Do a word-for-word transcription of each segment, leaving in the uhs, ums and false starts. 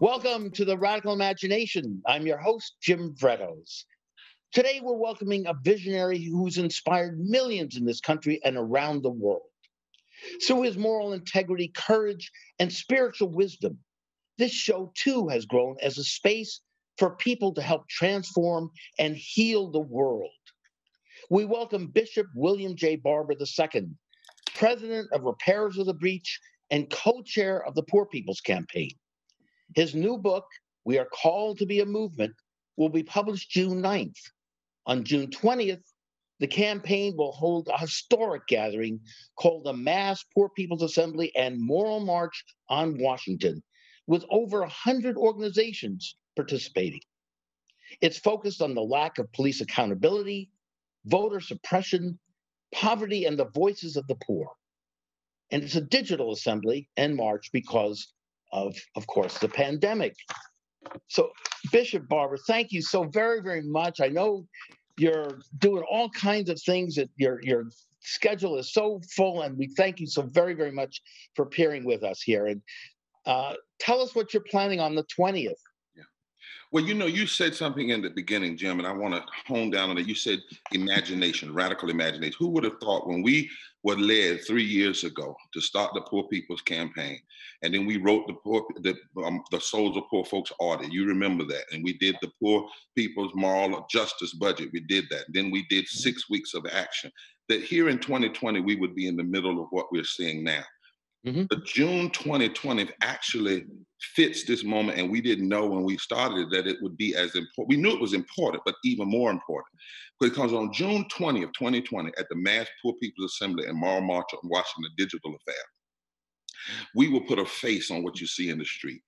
Welcome to the Radical Imagination. I'm your host, Jim Vrettos. Today, we're welcoming a visionary who's inspired millions in this country and around the world. Through his moral integrity, courage, and spiritual wisdom, this show, too, has grown as a space for people to help transform and heal the world. We welcome Bishop William J. Barber the Second, president of Repairs of the Breach and co-chair of the Poor People's Campaign. His new book, We Are Called to Be a Movement, will be published June ninth. On June twentieth, the campaign will hold a historic gathering called the Mass Poor People's Assembly and Moral March on Washington, with over one hundred organizations participating. It's focused on the lack of police accountability, voter suppression, poverty, and the voices of the poor. And it's a digital assembly and march because of, of course, the pandemic. So, Bishop Barber, thank you so very, very much. I know you're doing all kinds of things, that your your schedule is so full, and we thank you so very, very much for appearing with us here. And uh, tell us what you're planning on the twentieth. Yeah. Well, you know, you said something in the beginning, Jim, and I want to hone down on it. You said imagination, radical imagination. Who would have thought when we were led three years ago to start the Poor People's Campaign, and then we wrote the poor, the, um, the Souls of Poor Folks audit. You remember that, and we did the Poor People's Moral Justice Budget. We did that. Then we did six weeks of action. That here in twenty twenty, we would be in the middle of what we're seeing now. Mm-hmm. But June twenty twenty actually fits this moment, and we didn't know when we started that it would be as important. We knew it was important, but even more important, because on June twentieth, twenty twenty, at the Mass Poor People's Assembly and Moral March on Washington digital affair, we will put a face on what you see in the street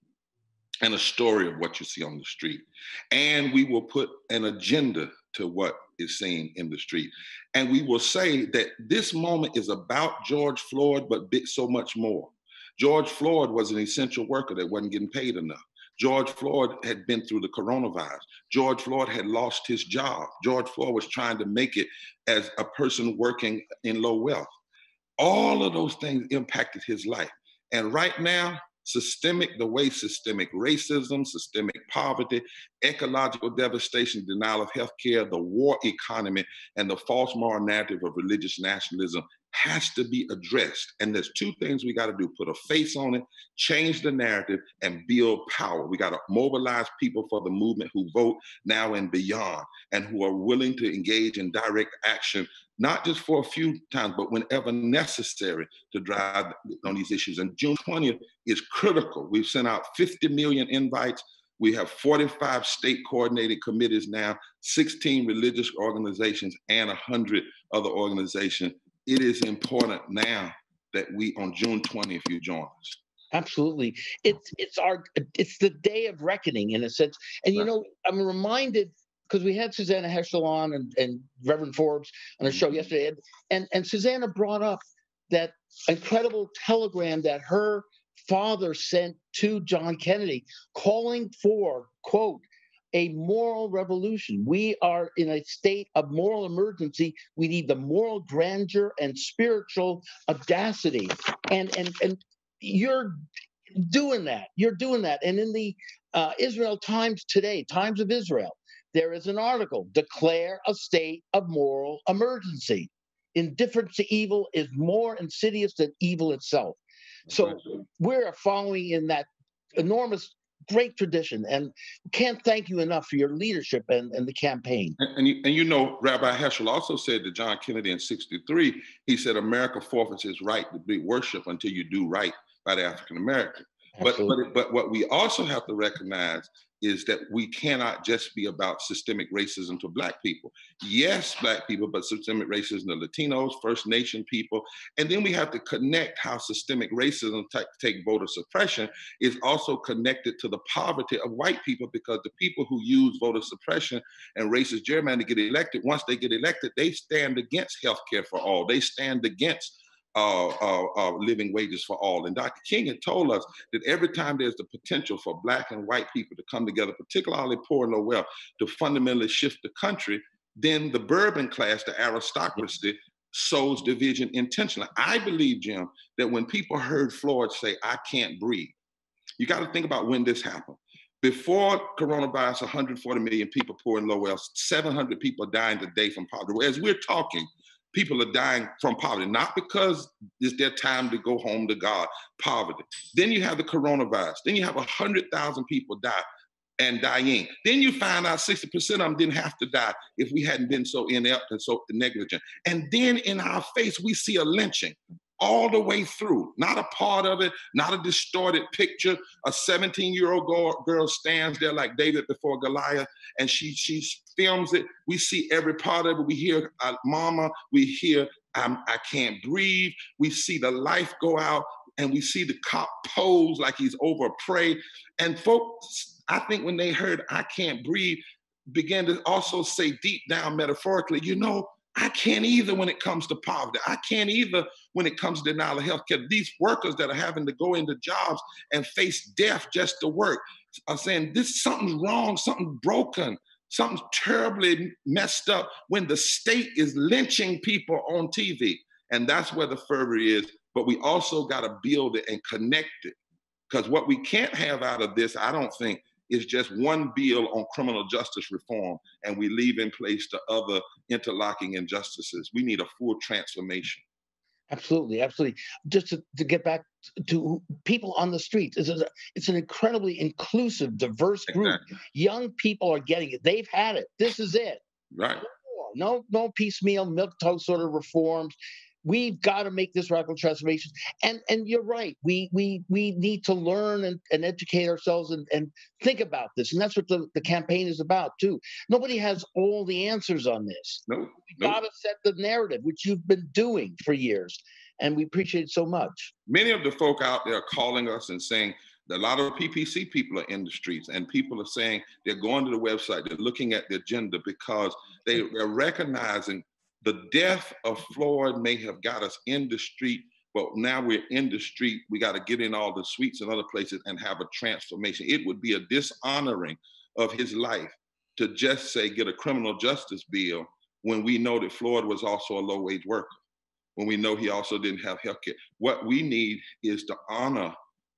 and a story of what you see on the street, and we will put an agenda to what is seen in the street. And we will say that this moment is about George Floyd, but bit so much more. George Floyd was an essential worker that wasn't getting paid enough. George Floyd had been through the coronavirus. George Floyd had lost his job. George Floyd was trying to make it as a person working in low wealth. All of those things impacted his life. And right now, systemic, the way systemic racism, systemic poverty, ecological devastation, denial of health care, the war economy, and the false moral narrative of religious nationalism has to be addressed. And there's two things we got to do: put a face on it, change the narrative, and build power. We got to mobilize people for the movement who vote now and beyond, and who are willing to engage in direct action, not just for a few times, but whenever necessary to drive on these issues. And June twentieth is critical. We've sent out fifty million invites. We have forty-five state coordinated committees now, sixteen religious organizations, and one hundred other organizations. It is important now that we, on June twentieth, if you join us. Absolutely. It's, it's, our, it's the day of reckoning, in a sense. And, you know, I'm reminded, because we had Susannah Heschel on and, and Reverend Forbes on her show yesterday, and, and, and Susannah brought up that incredible telegram that her father sent to John Kennedy, calling for, quote, a moral revolution. We are in a state of moral emergency. We need the moral grandeur and spiritual audacity. And and and you're doing that. You're doing that. And in the uh, Israel Times today, Times of Israel, there is an article, Declare a State of Moral Emergency. Indifference to evil is more insidious than evil itself. So we're following in that enormous great tradition, and can't thank you enough for your leadership and, and the campaign. And, and, you, and you know, Rabbi Heschel also said to John Kennedy in sixty-three, he said, America forfeits its right to be worshiped until you do right by the African American. But, but, but what we also have to recognize is that we cannot just be about systemic racism to Black people. Yes, Black people, but systemic racism to Latinos, First Nation people. And then we have to connect how systemic racism, t- take voter suppression, is also connected to the poverty of white people, because the people who use voter suppression and racist gerrymandering to get elected, once they get elected, they stand against health care for all. They stand against Uh, uh, uh, living wages for all. And Doctor King had told us that every time there's the potential for Black and white people to come together, particularly poor and low wealth, to fundamentally shift the country, then the Bourbon class, the aristocracy, sows division intentionally. I believe, Jim, that when people heard Floyd say, I can't breathe, you got to think about when this happened. Before coronavirus, one hundred forty million people poor and low wealth, seven hundred people are dying today from poverty. As we're talking, people are dying from poverty, not because it's their time to go home to God, poverty. Then you have the coronavirus. Then you have one hundred thousand people die and dying. Then you find out sixty percent of them didn't have to die if we hadn't been so inept and so negligent. And then in our face, we see a lynching all the way through, not a part of it, not a distorted picture. A seventeen-year-old girl stands there like David before Goliath, and she, she films it. We see every part of it. We hear uh, mama, we hear I'm, I can't breathe. We see the life go out, and we see the cop pose like he's over prey. And folks, I think when they heard I can't breathe, began to also say deep down metaphorically, you know, I can't either when it comes to poverty. I can't either when it comes to denial of health care. These workers that are having to go into jobs and face death just to work are saying this, something's wrong, something's broken, something's terribly messed up when the state is lynching people on T V. And that's where the fervor is. But we also got to build it and connect it, because what we can't have out of this, I don't think, is just one bill on criminal justice reform and we leave in place the other interlocking injustices. We need a full transformation. Absolutely, absolutely. Just to, to get back to people on the streets, it's, a, it's an incredibly inclusive, diverse group. Exactly. Young people are getting it. They've had it. This is it. Right. No, no piecemeal, milquetoast sort of reforms. We've got to make this radical transformation. And and you're right. We we we need to learn and, and educate ourselves and, and think about this. And that's what the, the campaign is about, too. Nobody has all the answers on this. No, We've no. got to set the narrative, which you've been doing for years. And we appreciate it so much. Many of the folk out there are calling us and saying that a lot of P P C people are in the streets. And people are saying they're going to the website. They're looking at the agenda because they, they're recognizing the death of Floyd may have got us in the street, but now we're in the street. We got to get in all the suites and other places and have a transformation. It would be a dishonoring of his life to just say, get a criminal justice bill when we know that Floyd was also a low-wage worker, when we know he also didn't have health care. What we need is to honor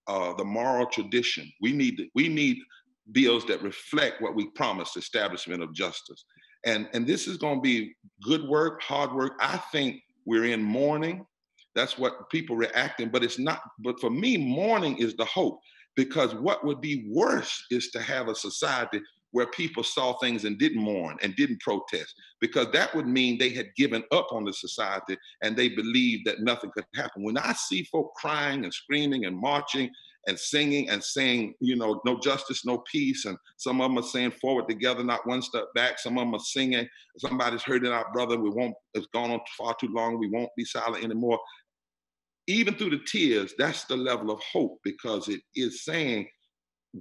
uh, the moral tradition. We need, we need bills that reflect what we promised, establishment of justice. And, and this is going to be good work, hard work. I think we're in mourning. That's what people reacting, but it's not, but for me, mourning is the hope, because what would be worse is to have a society where people saw things and didn't mourn and didn't protest, because that would mean they had given up on the society and they believed that nothing could happen. When I see folk crying and screaming and marching and singing and saying, you know, no justice, no peace. And some of them are saying forward together, not one step back. Some of them are singing, somebody's hurting our brother. We won't, it's gone on far too long. We won't be silent anymore. Even through the tears, that's the level of hope, because it is saying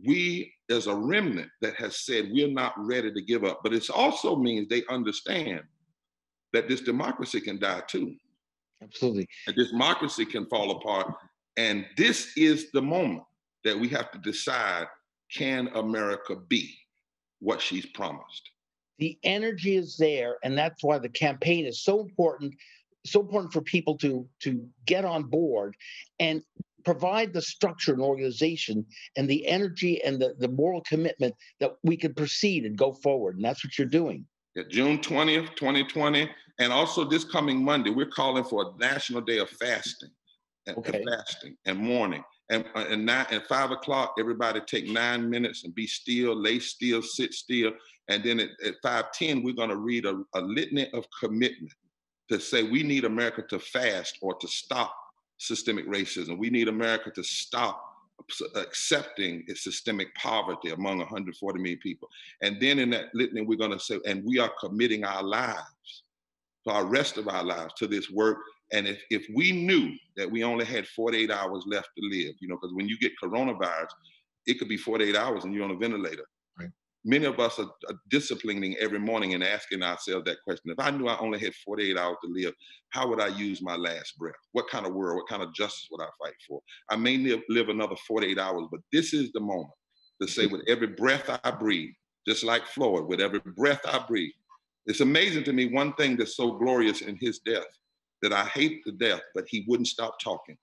we as a remnant that has said we're not ready to give up. But it also means they understand that this democracy can die too. Absolutely. And this democracy can fall apart. And this is the moment that we have to decide, can America be what she's promised? The energy is there, and that's why the campaign is so important, so important for people to, to get on board and provide the structure and organization and the energy and the, the moral commitment that we can proceed and go forward, and that's what you're doing. Yeah, June twentieth, twenty twenty, and also this coming Monday, we're calling for a national day of fasting. And, okay. and fasting and mourning. And, and nine, at five o'clock, everybody take nine minutes and be still, lay still, sit still. And then at, at five ten, we're going to read a, a litany of commitment to say we need America to fast or to stop systemic racism. We need America to stop accepting its systemic poverty among one hundred forty million people. And then in that litany, we're going to say, and we are committing our lives, to our rest of our lives, to this work. And if, if we knew that we only had forty-eight hours left to live, you know, because when you get coronavirus, it could be forty-eight hours and you're on a ventilator. Right. Many of us are, are disciplining every morning and asking ourselves that question. If I knew I only had forty-eight hours to live, how would I use my last breath? What kind of world, what kind of justice would I fight for? I may live, live another forty-eight hours, but this is the moment to say with every breath I breathe, just like Floyd, with every breath I breathe. It's amazing to me, one thing that's so glorious in his death, that I hate to death, but he wouldn't stop talking.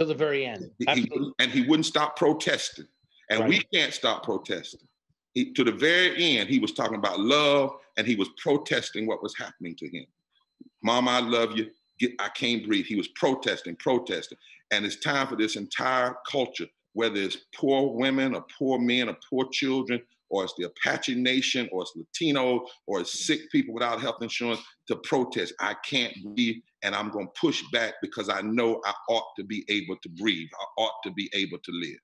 To the very end. He, and he wouldn't stop protesting. And right. we can't stop protesting. He, to the very end, he was talking about love, and he was protesting what was happening to him. Mama, I love you. Get, I can't breathe. He was protesting, protesting. And it's time for this entire culture, whether it's poor women or poor men or poor children, or it's the Apache Nation, or it's Latino, or it's sick people without health insurance, to protest. I can't breathe, and I'm going to push back because I know I ought to be able to breathe. I ought to be able to live.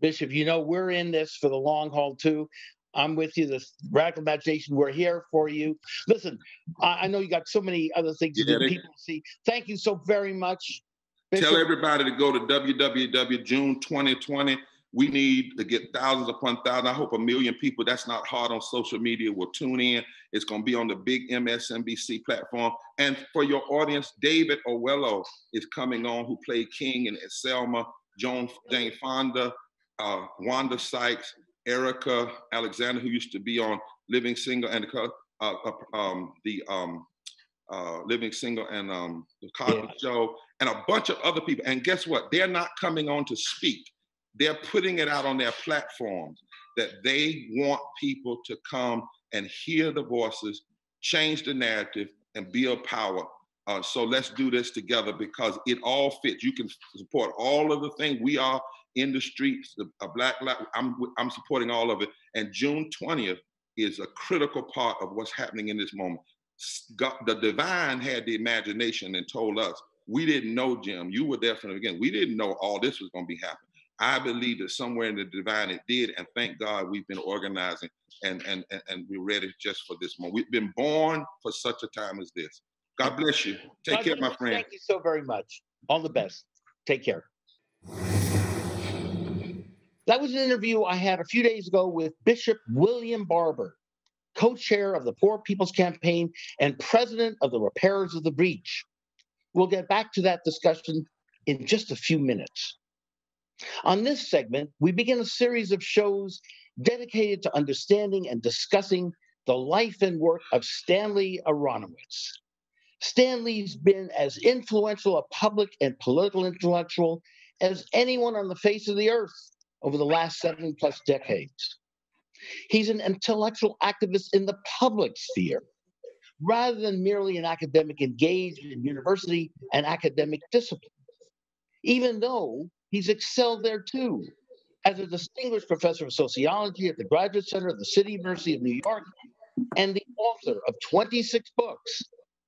Bishop, you know, we're in this for the long haul, too. I'm with you. The Radical Imagination, we're here for you. Listen, I, I know you got so many other things yeah, to do. People see. Thank you so very much. Bishop. Tell everybody to go to W W W June twenty twenty. We need to get thousands upon thousands. I hope a million people. That's not hard on social media. Will tune in. It's going to be on the big M S N B C platform. And for your audience, David Owello is coming on, who played King in Selma, Joan, Jane Fonda, uh, Wanda Sykes, Erica Alexander, who used to be on Living Single and uh, uh, um, the um, uh, Living Single and um, the Cosby yeah. Show, and a bunch of other people. And guess what? They're not coming on to speak. They're putting it out on their platforms that they want people to come and hear the voices, change the narrative, and build power. Uh, so let's do this together because it all fits. You can support all of the things. We are in the streets, the a black, black, I'm, I'm supporting all of it. And June twentieth is a critical part of what's happening in this moment. The divine had the imagination and told us, we didn't know, Jim, you were there from the beginning. We didn't know all this was gonna be happening. I believe that somewhere in the divine it did, and thank God we've been organizing and, and, and, and we're ready just for this moment. We've been born for such a time as this. God bless you. Take God care, my friend. Thank you so very much. All the best. Take care. That was an interview I had a few days ago with Bishop William Barber, co-chair of the Poor People's Campaign and president of the Repairs of the Breach. We'll get back to that discussion in just a few minutes. On this segment, we begin a series of shows dedicated to understanding and discussing the life and work of Stanley Aronowitz. Stanley's been as influential a public and political intellectual as anyone on the face of the earth over the last seven plus decades. He's an intellectual activist in the public sphere, rather than merely an academic engaged in university and academic discipline, even though he's excelled there too, as a distinguished professor of sociology at the Graduate Center of the City University of New York, and the author of twenty-six books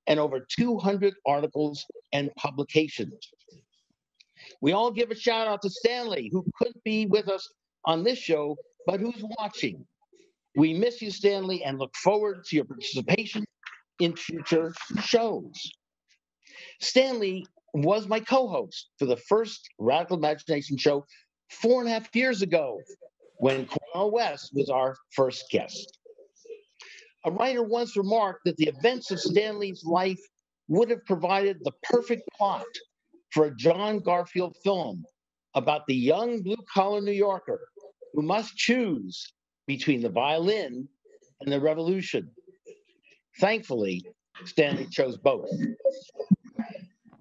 and over two hundred articles and publications. We all give a shout out to Stanley, who couldn't be with us on this show, but who's watching. We miss you, Stanley, and look forward to your participation in future shows. Stanley was my co-host for the first Radical Imagination show four and a half years ago when Cornel West was our first guest. A writer once remarked that the events of Stanley's life would have provided the perfect plot for a John Garfield film about the young blue-collar New Yorker who must choose between the violin and the revolution. Thankfully, Stanley chose both.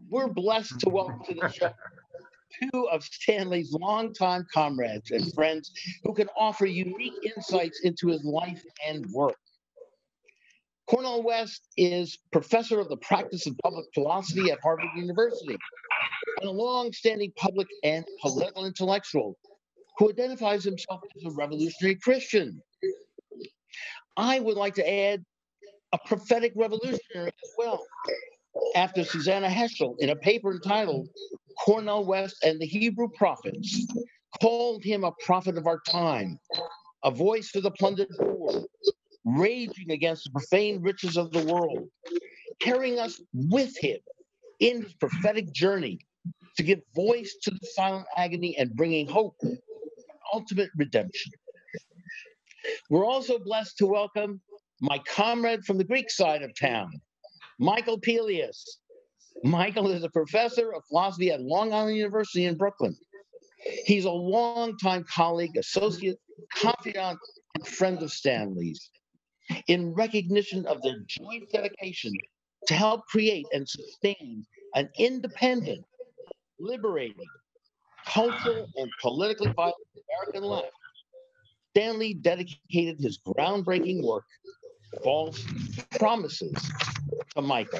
We're blessed to welcome to the show two of Stanley's longtime comrades and friends who can offer unique insights into his life and work. Cornel West is professor of the practice of public philosophy at Harvard University and a long-standing public and political intellectual who identifies himself as a revolutionary Christian. I would like to add a prophetic revolutionary as well, after Susannah Heschel, in a paper entitled Cornel West and the Hebrew Prophets, called him a prophet of our time, a voice for the plundered poor, raging against the profane riches of the world, carrying us with him in his prophetic journey to give voice to the silent agony and bringing hope and ultimate redemption. We're also blessed to welcome my comrade from the Greek side of town, Michael Pelias. Michael is a professor of philosophy at Long Island University in Brooklyn. He's a longtime colleague, associate, confidant, and friend of Stanley's. In recognition of their joint dedication to help create and sustain an independent, liberating, cultural, and politically vital American life, Stanley dedicated his groundbreaking work, False Promises, to Michael.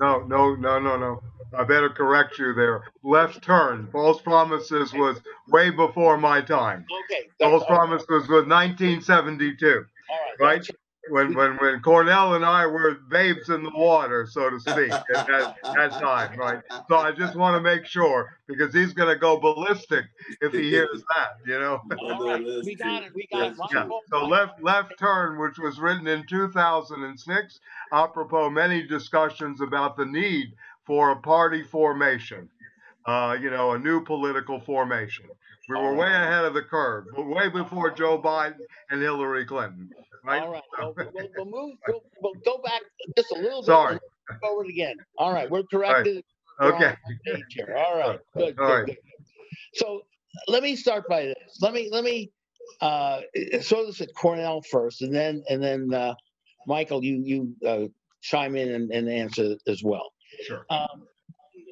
No, no, no, no, no. I better correct you there. Left Turn. False Promises was way before my time. Okay. False okay. Promises was nineteen seventy-two. All right. Right? Gotcha. When, when, when Cornel and I were babes in the water, so to speak, at that, that time, right? So I just want to make sure, because he's going to go ballistic if he hears that, you know? All right. We got it. We got it. Yeah. So left, left Turn, which was written in two thousand six, apropos many discussions about the need for a party formation, uh, you know, a new political formation. We were way ahead of the curve, way before Joe Biden and Hillary Clinton. Right? All right. Well, we'll, we'll move. We'll, we'll go back just a little bit. Sorry. And forward again. All right. We're corrected. All right. Okay. We're on here. All right. Good. All good, right. Good. So let me start by this. Let me let me uh, throw this at Cornel first, and then and then uh, Michael, you you uh, chime in and, and answer as well. Sure. Um,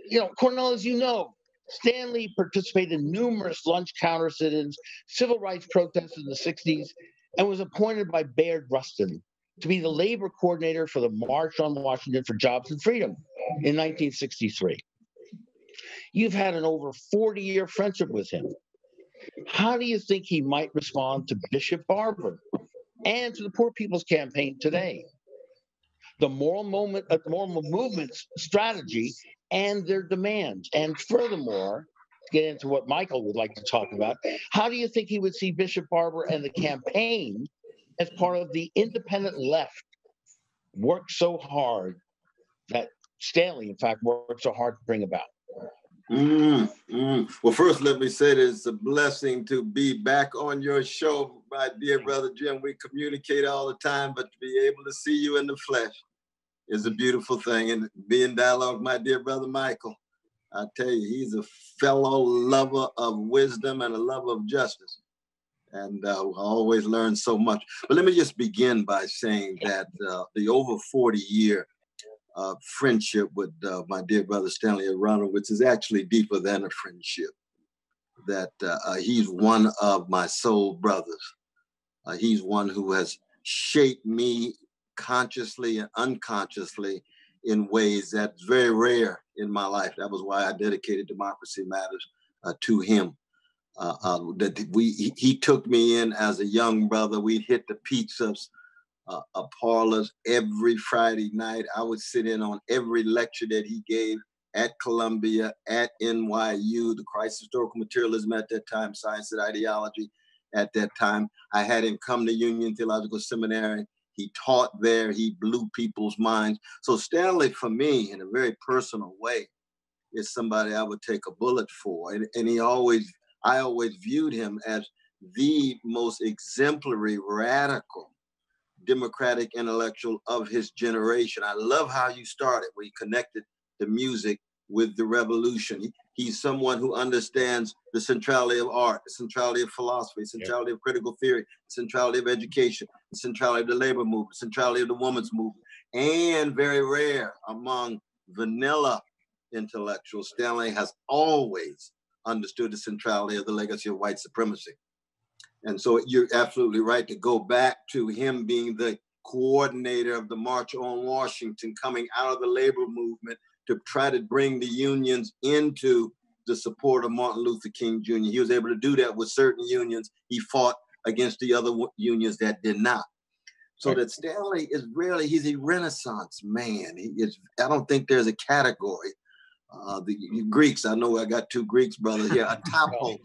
you know, Cornel, as you know, Stanley participated in numerous lunch counter sit-ins, civil rights protests in the sixties, and was appointed by Bayard Rustin to be the labor coordinator for the March on Washington for Jobs and Freedom in nineteen sixty-three. You've had an over forty-year friendship with him. How do you think he might respond to Bishop Barber and to the Poor People's Campaign today? The moral, moment, uh, moral movement's strategy and their demands. And furthermore, get into what Michael would like to talk about, how do you think he would see Bishop Barber and the campaign as part of the independent left work so hard that Stanley, in fact, worked so hard to bring about? Mm, mm. Well, first, let me say that it's a blessing to be back on your show, my dear brother Jim. We communicate all the time, but to be able to see you in the flesh is a beautiful thing. And be in dialogue, my dear brother Michael. I tell you, he's a fellow lover of wisdom and a lover of justice. And uh, I always learn so much. But let me just begin by saying that uh, the over forty-year uh, friendship with uh, my dear brother Stanley Aronowitz is actually deeper than a friendship. That uh, he's one of my soul brothers. Uh, he's one who has shaped me consciously and unconsciously in ways that's very rare in my life. That was why I dedicated Democracy Matters uh, to him. Uh, uh, that we he, he took me in as a young brother. We'd hit the pizzas, uh, uh, parlors every Friday night. I would sit in on every lecture that he gave at Columbia, at N Y U, the Christ Historical Materialism at that time, Science and Ideology at that time. I had him come to Union Theological Seminary. He taught there, he blew people's minds. So Stanley, for me, in a very personal way, is somebody I would take a bullet for. And, and he always, I always viewed him as the most exemplary, radical, democratic intellectual of his generation. I love how you started, where he connected the music with the revolution. He, he's someone who understands the centrality of art, the centrality of philosophy, the centrality yeah. of critical theory, the centrality of education, the centrality of the labor movement, the centrality of the women's movement, and very rare among vanilla intellectuals, Stanley has always understood the centrality of the legacy of white supremacy. And so you're absolutely right to go back to him being the coordinator of the March on Washington, coming out of the labor movement, to try to bring the unions into the support of Martin Luther King Junior He was able to do that with certain unions. He fought against the other unions that did not. So that Stanley is really, he's a Renaissance man. He is, I don't think there's a category. Uh, the Greeks, I know I got two Greeks, brothers here, atopos.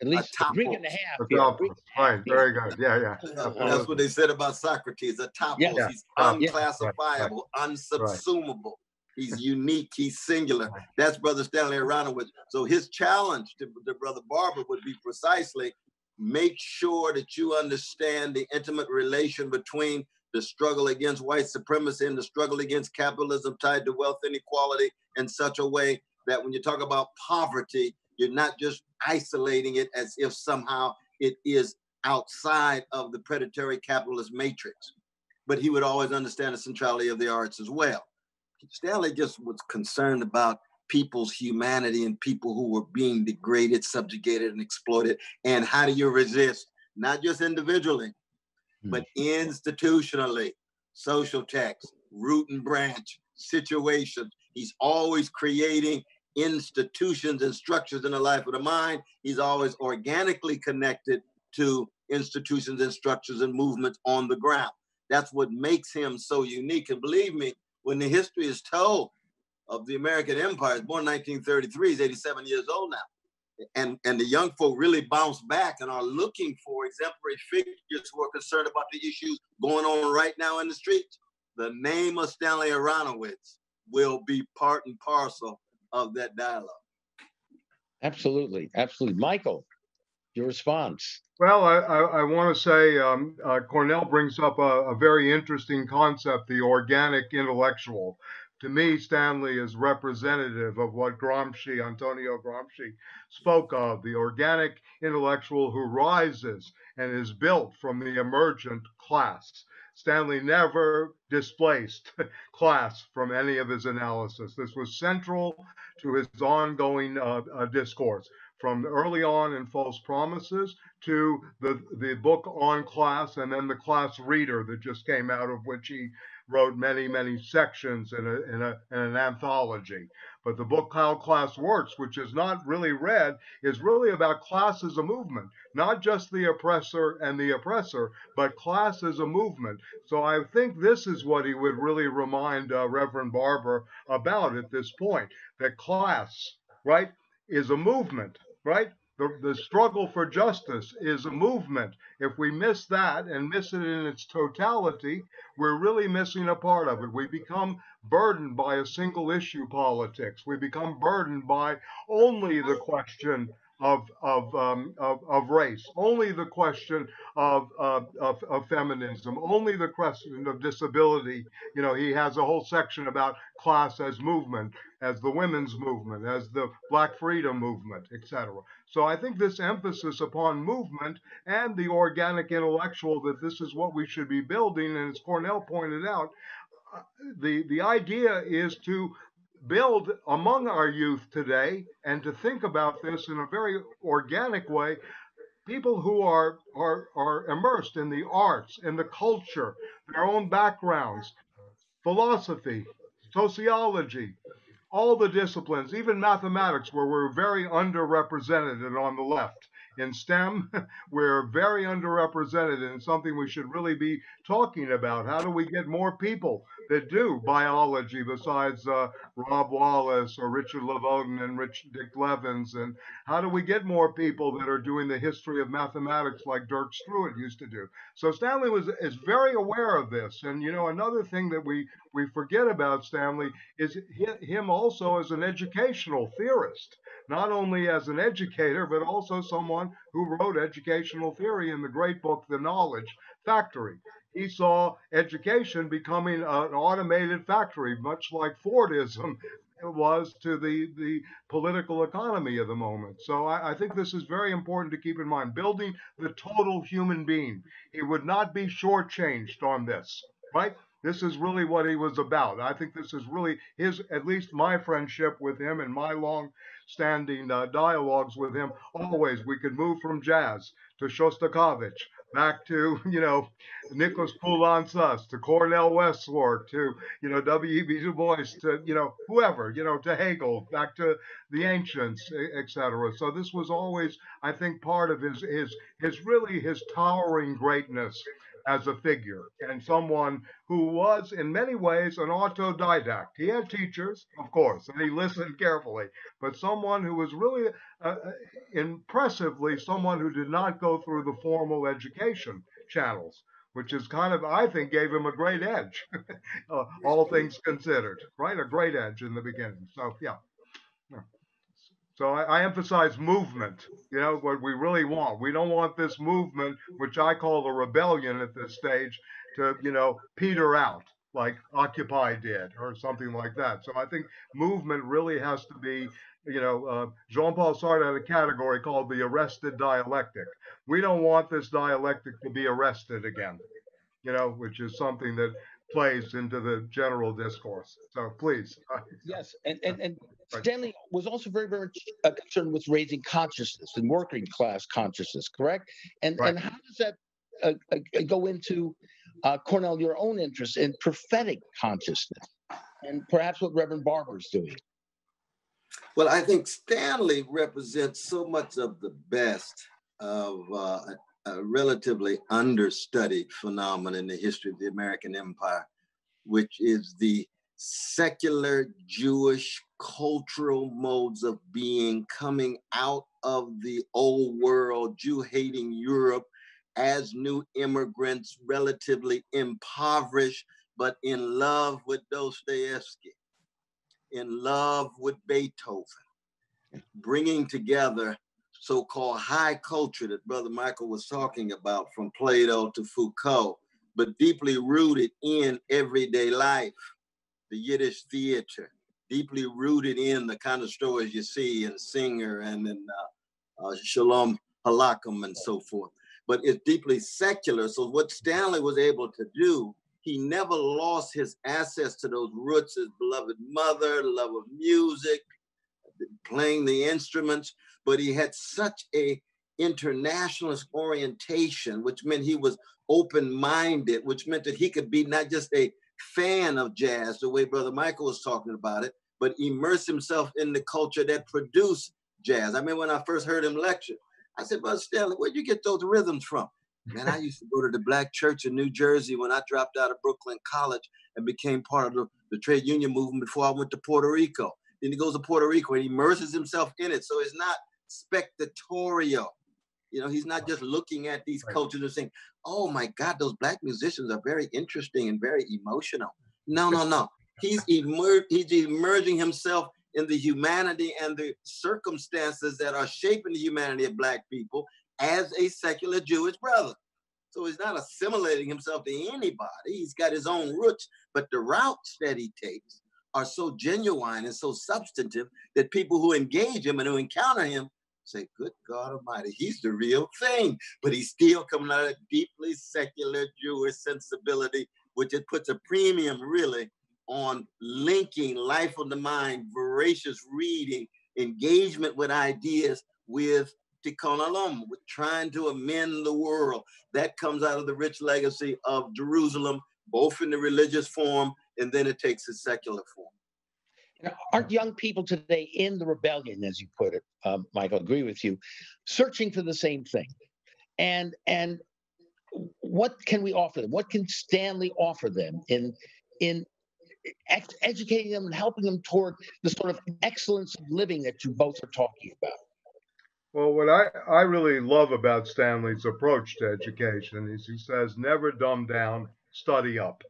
At least a Greek and a half. Yeah. Right, very good. Yeah, yeah. That's what they said about Socrates, atopos. Yeah, yeah. He's unclassifiable, yeah. unsubsumable. He's unique, he's singular. That's Brother Stanley Aronowitz. So his challenge to, to Brother Barber would be precisely, make sure that you understand the intimate relation between the struggle against white supremacy and the struggle against capitalism tied to wealth inequality in such a way that when you talk about poverty, you're not just isolating it as if somehow it is outside of the predatory capitalist matrix. But he would always understand the centrality of the arts as well. Stanley just was concerned about people's humanity and people who were being degraded, subjugated, and exploited. And how do you resist? Not just individually, but institutionally, social text, root and branch, situations. He's always creating institutions and structures in the life of the mind. He's always organically connected to institutions and structures and movements on the ground. That's what makes him so unique. And believe me, when the history is told of the American empire, it's born in nineteen thirty-three, he's eighty-seven years old now. And, and the young folk really bounce back and are looking for exemplary figures who are concerned about the issues going on right now in the streets. The name of Stanley Aronowitz will be part and parcel of that dialogue. Absolutely, absolutely. Michael, your response. Well, I, I, I want to say um, uh, Cornel brings up a, a very interesting concept, the organic intellectual. To me, Stanley is representative of what Gramsci, Antonio Gramsci, spoke of, the organic intellectual who rises and is built from the emergent class. Stanley never displaced class from any of his analysis. This was central to his ongoing uh, uh, discourse, from early on in False Promises to the, the book on class, and then the Class Reader that just came out, of which he wrote many, many sections in, a, in, a, in an anthology. But the book How Class Works, which is not really read, is really about class as a movement, not just the oppressor and the oppressor, but class as a movement. So I think this is what he would really remind uh, Reverend Barber about at this point, that class, right, is a movement, right? The, the struggle for justice is a movement. If we miss that and miss it in its totality, we're really missing a part of it. We become burdened by a single issue politics. We become burdened by only the question of of um, of, of race, only the question of, uh, of of feminism, only the question of disability. You know, he has a whole section about class as movement, as the women's movement, as the Black freedom movement, et cetera. So I think this emphasis upon movement and the organic intellectual, that this is what we should be building, and as Cornel pointed out, the the idea is to build among our youth today and to think about this in a very organic way, people who are, are, are immersed in the arts, in the culture, their own backgrounds, philosophy, sociology, all the disciplines, even mathematics, where we're very underrepresented and on the left. In STEM, we're very underrepresented, and something we should really be talking about. How do we get more people that do biology besides uh, Rob Wallace or Richard Levin and Rich Dick Levins? And how do we get more people that are doing the history of mathematics like Dirk Stewart used to do? So Stanley was is very aware of this. And, you know, another thing that we, we forget about Stanley is him also as an educational theorist, not only as an educator, but also someone who wrote educational theory in the great book, The Knowledge Factory. He saw education becoming an automated factory, much like Fordism was to the, the political economy of the moment. So I, I think this is very important to keep in mind, building the total human being. He would not be shortchanged on this, right? This is really what he was about. I think this is really his, at least my friendship with him and my long-standing uh, dialogues with him. Always, we could move from jazz to Shostakovich, back to, you know, Nicholas Poulantzas, to Cornel West's work, to, you know, W. E. B. Du Bois, to, you know, whoever, you know, to Hegel, back to the ancients, et cetera. So this was always, I think, part of his, his, his really his towering greatness as a figure, and someone who was in many ways an autodidact. He had teachers, of course, and he listened carefully, but someone who was really uh, impressively someone who did not go through the formal education channels, which is kind of, I think, gave him a great edge, uh, all things considered, right? A great edge in the beginning. So, yeah. So I, I emphasize movement, you know, what we really want. We don't want this movement, which I call a rebellion at this stage, to, you know, peter out like Occupy did or something like that. So I think movement really has to be, you know, uh, Jean-Paul Sartre had a category called the arrested dialectic. We don't want this dialectic to be arrested again, you know, which is something that plays into the general discourse. So please. Yes, and, and, and Stanley was also very, very concerned with raising consciousness and working class consciousness, correct? And, right. and how does that uh, uh, go into, uh, Cornel, your own interest in prophetic consciousness and perhaps what Reverend Barber is doing? Well, I think Stanley represents so much of the best of uh, a relatively understudied phenomenon in the history of the American empire, which is the secular Jewish cultural modes of being coming out of the old world, Jew-hating Europe, as new immigrants, relatively impoverished, but in love with Dostoevsky, in love with Beethoven, bringing together so-called high culture that Brother Michael was talking about, from Plato to Foucault, but deeply rooted in everyday life, the Yiddish theater, deeply rooted in the kind of stories you see in Singer and in uh, uh, Shalom Halakim and so forth. But it's deeply secular. So what Stanley was able to do, he never lost his access to those roots, his beloved mother, love of music, playing the instruments, but he had such a internationalist orientation, which meant he was open-minded, which meant that he could be not just a fan of jazz, the way Brother Michael was talking about it, but immerse himself in the culture that produced jazz. I mean, when I first heard him lecture, I said, Brother Stanley, where'd you get those rhythms from? Man, I used to go to the Black Church in New Jersey when I dropped out of Brooklyn College and became part of the, the trade union movement before I went to Puerto Rico. Then he goes to Puerto Rico and he immerses himself in it. So it's not spectatorial. You know, he's not just looking at these cultures and saying, oh my God, those Black musicians are very interesting and very emotional. No, no, no. He's, emer he's emerging himself in the humanity and the circumstances that are shaping the humanity of Black people as a secular Jewish brother. So he's not assimilating himself to anybody. He's got his own roots, but the routes that he takes are so genuine and so substantive that people who engage him and who encounter him say, good God Almighty, he's the real thing. But he's still coming out of a deeply secular Jewish sensibility, which it puts a premium really on linking life of the mind, voracious reading, engagement with ideas with Tikkun Olam, with trying to amend the world. That comes out of the rich legacy of Jerusalem, both in the religious form, and then it takes a secular form. Now, aren't young people today in the rebellion, as you put it, um, Michael, agree with you, searching for the same thing? And and what can we offer them? What can Stanley offer them in, in educating them and helping them toward the sort of excellence of living that you both are talking about? Well, what I, I really love about Stanley's approach to education is he says, never dumb down, study up,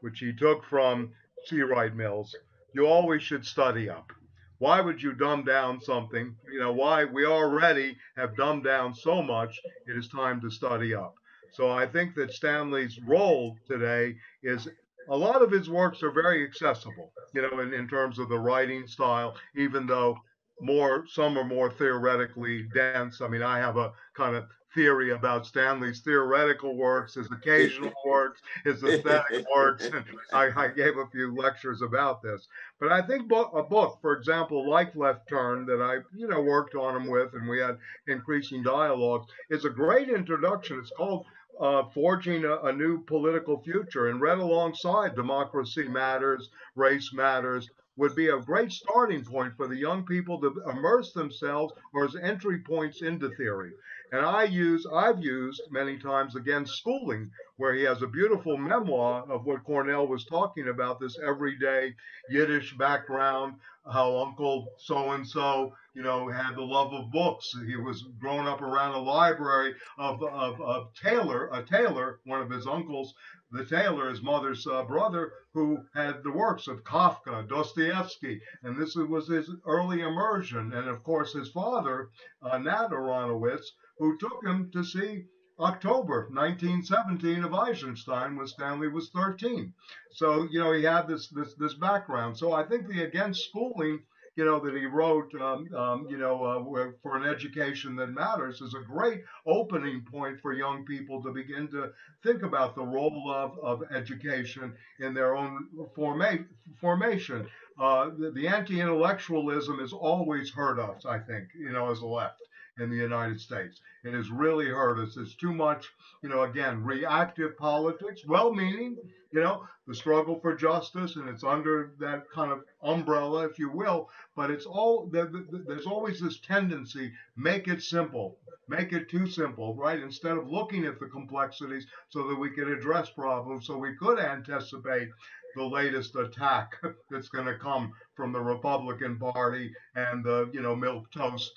which he took from C. Wright Mills. You always should study up. Why would you dumb down something? You know, why we already have dumbed down so much, it is time to study up. So I think that Stanley's role today is, a lot of his works are very accessible, you know, in, in terms of the writing style, even though more some are more theoretically dense. I mean, I have a kind of theory about Stanley's theoretical works, his occasional works, his aesthetic works. And I, I gave a few lectures about this. But I think bo a book, for example, like Left Turn, that I, you know, worked on him with, and we had increasing dialogues, is a great introduction. It's called uh, Forging a, a New Political Future, and read alongside Democracy Matters, Race Matters, would be a great starting point for the young people to immerse themselves or as entry points into theory. And I use, I've used many times, again, Schooling, where he has a beautiful memoir of what Cornel was talking about, this everyday Yiddish background, how Uncle so-and-so, you know, had the love of books. He was grown up around a library of, of, of Taylor, a Taylor, one of his uncles, the Taylor, his mother's uh, brother, who had the works of Kafka, Dostoevsky, and this was his early immersion. And of course, his father, uh, Nat Aronowitz, who took him to see October nineteen seventeen of Eisenstein when Stanley was thirteen. So, you know, he had this, this, this background. So I think the, again, Schooling you know, that he wrote, um, um, you know, uh, for an education that matters, is a great opening point for young people to begin to think about the role of, of education in their own forma formation. Uh, the, the anti-intellectualism is always hurt us, I think, you know, as a left in the United States. It has really hurt us. It's too much, you know, again, reactive politics, well-meaning, you know, the struggle for justice, and it's under that kind of umbrella, if you will, but it's all, there's always this tendency, make it simple, make it too simple, right? Instead of looking at the complexities so that we can address problems, so we could anticipate the latest attack that's going to come from the Republican Party and the, you know, milquetoast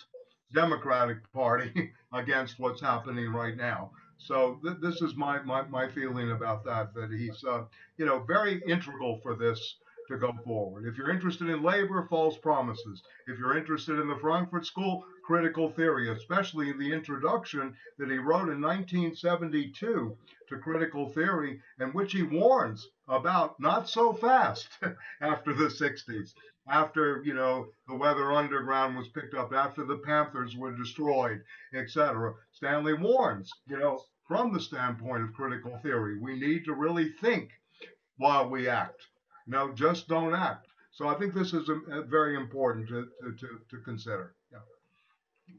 Democratic Party against what's happening right now. So th this is my, my my feeling about that, that he's, uh, you know, very integral for this to go forward. If you're interested in labor, False Promises. If you're interested in the Frankfurt School, Critical Theory, especially the introduction that he wrote in nineteen seventy-two to Critical Theory, and which he warns about not so fast after the sixties. After, you know, the Weather Underground was picked up, after the Panthers were destroyed, et cetera. Stanley warns, you know, from the standpoint of critical theory, we need to really think while we act. You know, just don't act. So I think this is a, a very important to, to, to, to consider. Yeah.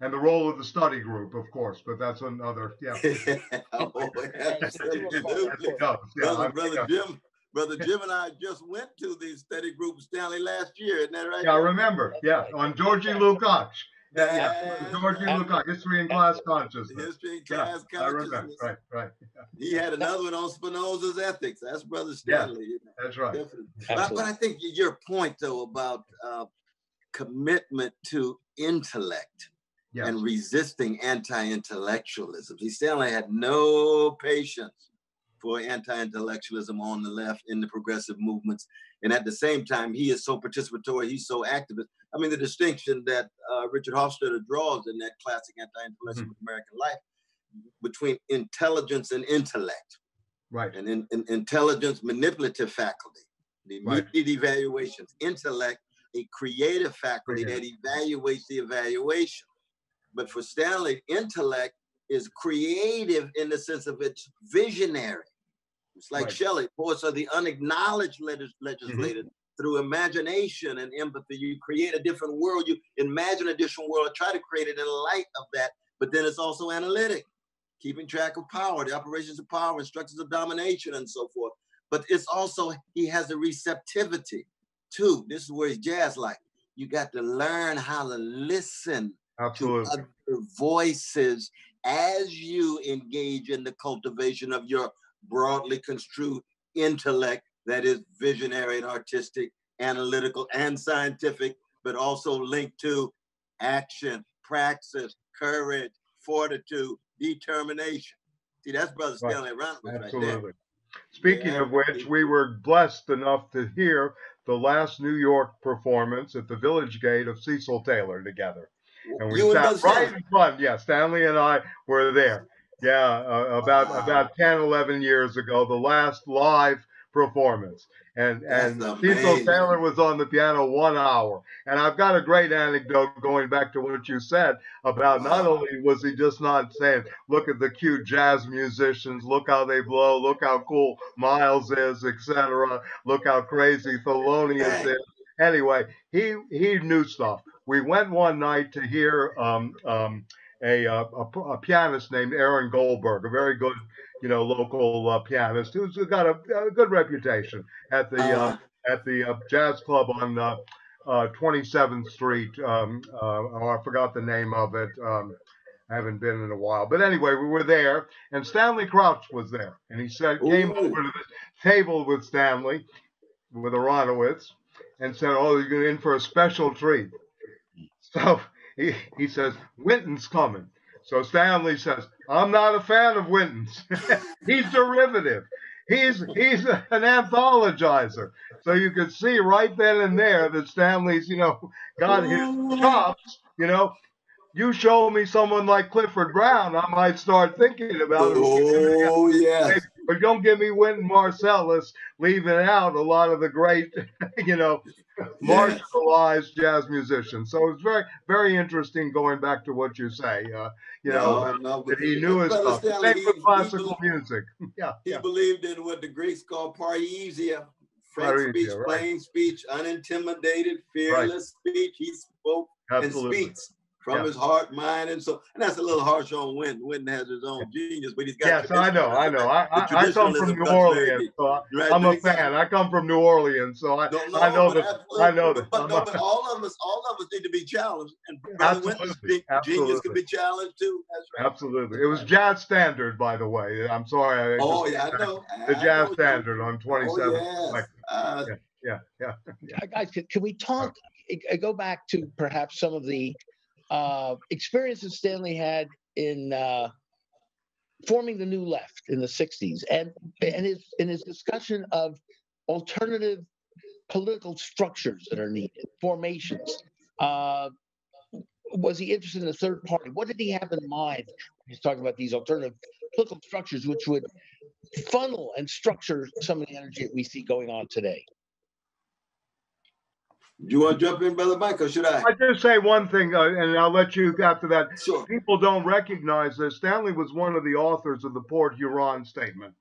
And the role of the study group, of course, but that's another, yeah. Oh, absolutely. Yeah, brother, brother Jim. Brother Jim and I just went to the study group, Stanley, last year, isn't that right? Yeah, I remember. Yeah, on György Lukács. Yeah, yeah. György Lukács, History and Class Consciousness. History and Class yeah, Consciousness. I remember. Right, right. Yeah. He had another one on Spinoza's Ethics. That's Brother Stanley. Yeah, that's right. But, but I think your point, though, about uh, commitment to intellect yes. and resisting anti-intellectualism. See, Stanley had no patience for anti-intellectualism on the left in the progressive movements. And at the same time, he is so participatory, he's so activist. I mean, the distinction that uh, Richard Hofstadter draws in that classic anti-intellectual mm-hmm. American life between intelligence and intellect. Right. And in, in, intelligence, manipulative faculty, the immediate right. evaluations, intellect, a creative faculty yeah. that evaluates the evaluation. But for Stanley, intellect is creative in the sense of it's visionary. It's like right. Shelley, voice of the unacknowledged legis legislator. Mm -hmm. Through imagination and empathy, you create a different world. You imagine a different world, try to create it in light of that, but then it's also analytic, keeping track of power, the operations of power, structures of domination, and so forth. But it's also, he has a receptivity too. This is where he's jazz-like. You got to learn how to listen Absolutely. To other voices as you engage in the cultivation of your broadly construed intellect that is visionary and artistic, analytical and scientific, but also linked to action, praxis, courage, fortitude, determination. See, that's Brother right. Stanley Aronowitz right there. Speaking yeah. of which, we were blessed enough to hear the last New York performance at the Village Gate of Cecil Taylor together. And we sat right in front. Yeah, Stanley and I were there. Yeah, uh, about wow. about ten, eleven years ago, the last live performance. And That's and Cecil Taylor was on the piano one hour. And I've got a great anecdote going back to what you said about wow. not only was he just not saying, look at the cute jazz musicians, look how they blow, look how cool Miles is, et cetera. Look how crazy Thelonious hey. Is. Anyway, he he knew stuff. We went one night to hear um, um, a, a, a pianist named Aaron Goldberg, a very good, you know, local uh, pianist who's got a, a good reputation at the uh, at the uh, jazz club on uh, uh, twenty-seventh Street. Um, uh, oh, I forgot the name of it. Um, I haven't been in a while. But anyway, we were there, and Stanley Crouch was there, and he said Ooh. Came over to the table with Stanley, with Aronowitz, and said, "Oh, you're going in for a special treat." So he, he says, Wynton's coming. So Stanley says, I'm not a fan of Wynton's. He's derivative. He's, he's an anthologizer. So you could see right then and there that Stanley's, you know, got his chops, you know. You show me someone like Clifford Brown, I might start thinking about it. Oh, yes. But don't give me Wynton Marsalis leaving out a lot of the great, you know, marginalized jazz musicians. So it's very, very interesting going back to what you say. Uh, you no, know, no, that he knew his stuff. Same he, with classical he believed, music. Yeah, he yeah. believed in what the Greeks call pareiseia. Frank speech, right. plain speech, unintimidated, fearless right. speech. He spoke Absolutely. and speaks from yeah. his heart, mind, and soul. And that's a little harsh on Wynton. Wynton has his own genius, but he's got. Yes, I know, I know. I, I, I come from New Orleans, so I, right, I'm a fan. I come from New Orleans, so I, no, no, I know that. Absolutely. I know that. But, no, but all of us, all of us need to be challenged, and Brother Wynton's genius can be challenged too. That's right. Absolutely, it was jazz standard, by the way. I'm sorry. I oh just, yeah, I know. The I jazz know standard you. on twenty-seven. Oh, yes. uh, yeah, yeah, yeah. yeah. yeah. Guys, can, can we talk? I go back to perhaps some of the. Uh, experiences Stanley had in uh, forming the New Left in the sixties, and and his in his discussion of alternative political structures that are needed, formations. Uh, was he interested in the third party? What did he have in mind when he's talking about these alternative political structures, which would funnel and structure some of the energy that we see going on today? Do you want to jump in, Brother Mike, or should I? I just say one thing, uh, and I'll let you after that. Sure. People don't recognize this. Stanley was one of the authors of the Port Huron Statement,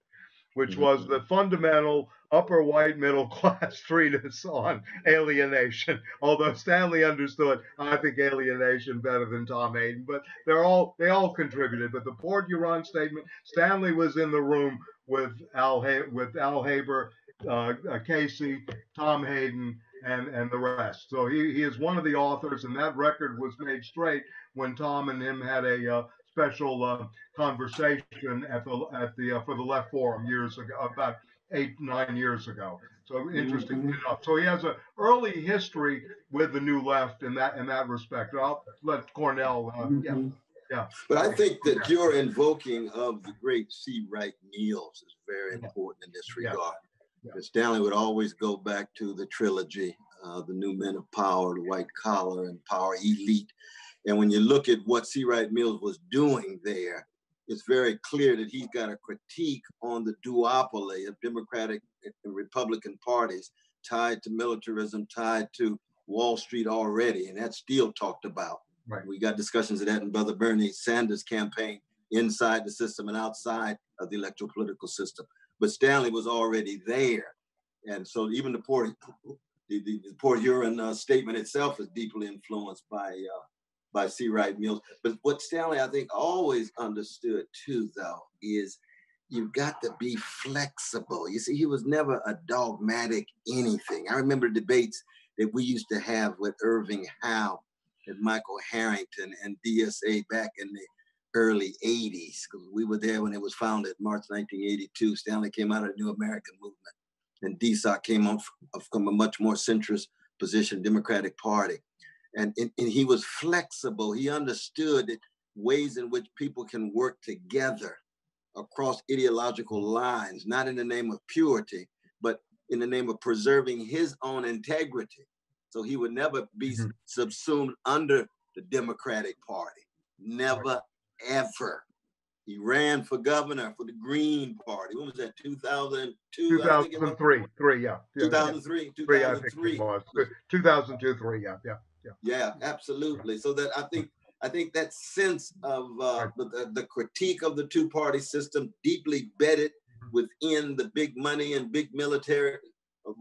which mm-hmm. was the fundamental upper white middle class treatise on alienation. Although Stanley understood, I think, alienation better than Tom Hayden, but they're all they all contributed. But the Port Huron Statement, Stanley was in the room with Al with Al Haber, uh, Casey, Tom Hayden. And, and the rest. So he, he is one of the authors, and that record was made straight when Tom and him had a uh, special uh, conversation at the at the uh, for the Left Forum years ago, about eight nine years ago. So interesting mm-hmm. enough. So he has an early history with the New Left in that in that respect. I'll let Cornel. Uh, mm-hmm. Yeah, yeah. But I think that yeah. your invoking of the great C. Wright Mills is very important in this regard. Yeah. Yeah. Stanley would always go back to the trilogy, uh, the New Men of Power, the White Collar, and Power Elite. And when you look at what C. Wright Mills was doing there, it's very clear that he's got a critique on the duopoly of Democratic and Republican parties tied to militarism, tied to Wall Street already, and that's still talked about. Right. We got discussions of that in Brother Bernie Sanders' campaign, inside the system and outside of the electoral political system. But Stanley was already there. And so even the Port, the, the, the Port Huron uh, statement itself is deeply influenced by, uh, by C. Wright Mills. But what Stanley, I think, always understood too, though, is you've got to be flexible. You see, he was never a dogmatic anything. I remember debates that we used to have with Irving Howe and Michael Harrington and D S A back in the early eighties, because we were there when it was founded, March nineteen eighty-two. Stanley came out of the New American Movement, and D S O C came on from a much more centrist position, Democratic Party. And, and, and he was flexible. He understood ways in which people can work together across ideological lines, not in the name of purity, but in the name of preserving his own integrity. So he would never be mm-hmm. subsumed under the Democratic Party, never right. ever. He ran for governor for the Green Party. When was that? two thousand two? two thousand three. Three, yeah. two thousand three. two thousand three. two thousand two, three, yeah, yeah, yeah. Yeah, absolutely. So that I think I think that sense of uh, the, the critique of the two-party system, deeply bedded within the big money and big military